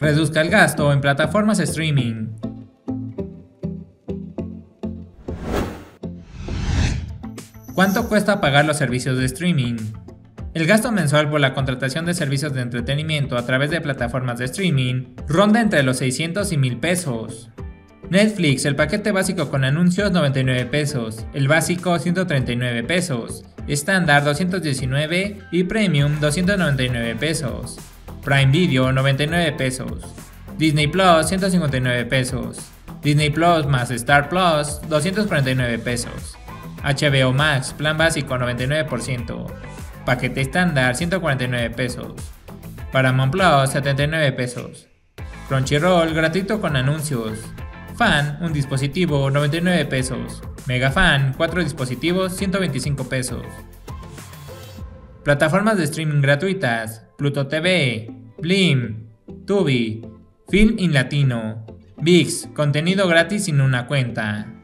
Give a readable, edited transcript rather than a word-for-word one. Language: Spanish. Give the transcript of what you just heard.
Reduzca el gasto en plataformas streaming. ¿Cuánto cuesta pagar los servicios de streaming? El gasto mensual por la contratación de servicios de entretenimiento a través de plataformas de streaming ronda entre los 600 y 1000 pesos. Netflix, el paquete básico con anuncios, 99 pesos, el básico 139 pesos, estándar 219 y premium 299 pesos, Prime Video 99 pesos, Disney Plus 159 pesos, Disney Plus más Star Plus 249 pesos. HBO Max, plan básico 99%, paquete estándar 149 pesos, Paramount Plus 79 pesos, Crunchyroll gratuito con anuncios, Fan, un dispositivo 99 pesos, Mega Fan, 4 dispositivos 125 pesos. Plataformas de streaming gratuitas: Pluto TV, Blim, Tubi, Film in Latino, ViX, contenido gratis sin una cuenta.